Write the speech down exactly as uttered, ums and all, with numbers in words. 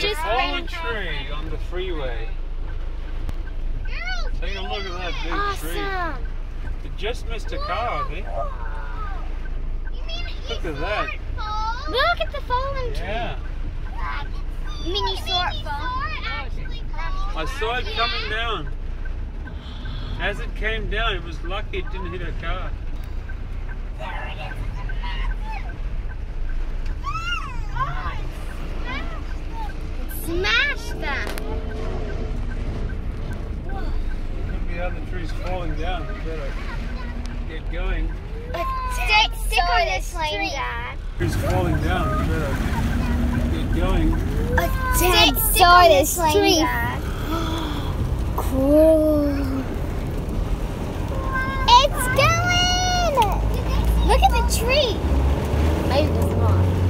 just fallen tree on the freeway. Girl, take a look at that big awesome. tree. It just missed a car, I think. Look at that. Look at the fallen tree. Yeah. Mini sort phone. I saw it coming down. As it came down, it was lucky it didn't hit a car. There it is. Smash them! Look, the other tree's falling down. We better get going. Stick, stick on this tree. Tree's falling down. We better get going. Stick, stick on this tree. Cool. It's going. Look at the tree. Maybe it's not.